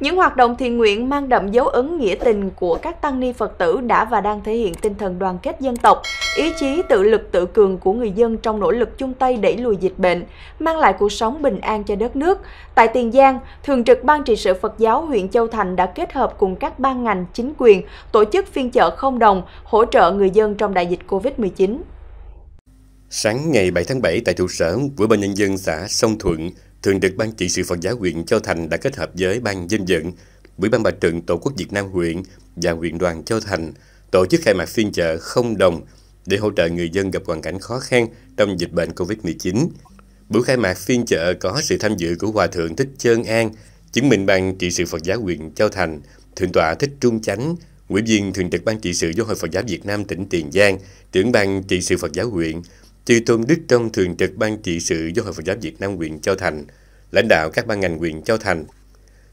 Những hoạt động thiện nguyện mang đậm dấu ấn nghĩa tình của các tăng ni Phật tử đã và đang thể hiện tinh thần đoàn kết dân tộc, ý chí tự lực tự cường của người dân trong nỗ lực chung tay đẩy lùi dịch bệnh, mang lại cuộc sống bình an cho đất nước. Tại Tiền Giang, Thường trực Ban trị sự Phật giáo huyện Châu Thành đã kết hợp cùng các ban ngành, chính quyền, tổ chức phiên chợ không đồng, hỗ trợ người dân trong đại dịch COVID-19. Sáng ngày 7 tháng 7 tại trụ sở của Ủy ban Nhân dân xã Sông Thuận, Thường trực Ban trị sự Phật giáo huyện Châu Thành đã kết hợp với Ban dân vận, Ủy ban Mặt trận Tổ quốc Việt Nam huyện và huyện đoàn Châu Thành tổ chức khai mạc phiên chợ không đồng để hỗ trợ người dân gặp hoàn cảnh khó khăn trong dịch bệnh COVID-19. Buổi khai mạc phiên chợ có sự tham dự của Hòa thượng Thích Chơn An, Chứng minh Ban trị sự Phật giáo huyện Châu Thành, Thượng tọa Thích Trung Chánh, Ủy viên Thường trực Ban trị sự Giáo hội Phật giáo Việt Nam tỉnh Tiền Giang, Trưởng Ban trị sự Phật giáo huyện, Chư Tôn Đức trong Thường trực Ban trị sự Giáo hội Phật giáo Việt Nam huyện Châu Thành, lãnh đạo các ban ngành huyện Châu Thành.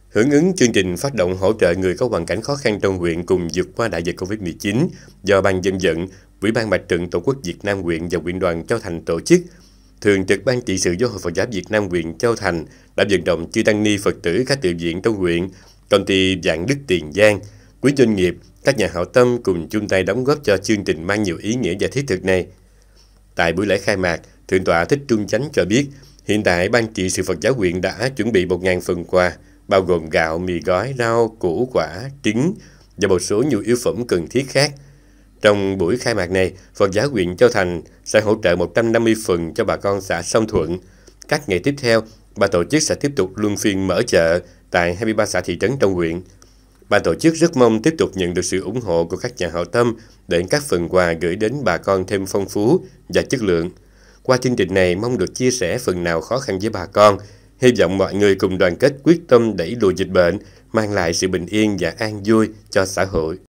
Hưởng ứng chương trình phát động hỗ trợ người có hoàn cảnh khó khăn trong huyện cùng vượt qua đại dịch COVID-19 do Ban dân vận, Ủy ban Mặt trận Tổ quốc Việt Nam huyện và huyện đoàn Châu Thành tổ chức, Thường trực Ban trị sự Giáo hội Phật giáo Việt Nam huyện Châu Thành đã vận động chư tăng ni Phật tử các tự viện trong huyện, công ty Vạn Đức Tiền Giang, quỹ doanh nghiệp, các nhà hảo tâm cùng chung tay đóng góp cho chương trình mang nhiều ý nghĩa và thiết thực này. Tại buổi lễ khai mạc, Thượng tọa Thích Trung Chánh cho biết, hiện tại Ban trị sự Phật giáo huyện đã chuẩn bị 1.000 phần quà, bao gồm gạo, mì gói, rau, củ quả, trứng và một số nhiều yếu phẩm cần thiết khác. Trong buổi khai mạc này, Phật giáo huyện Châu Thành sẽ hỗ trợ 150 phần cho bà con xã Sông Thuận. Các ngày tiếp theo, ban tổ chức sẽ tiếp tục luân phiên mở chợ tại 23 xã thị trấn trong huyện. Ban tổ chức rất mong tiếp tục nhận được sự ủng hộ của các nhà hảo tâm để các phần quà gửi đến bà con thêm phong phú và chất lượng. Qua chương trình này mong được chia sẻ phần nào khó khăn với bà con, hy vọng mọi người cùng đoàn kết quyết tâm đẩy lùi dịch bệnh, mang lại sự bình yên và an vui cho xã hội.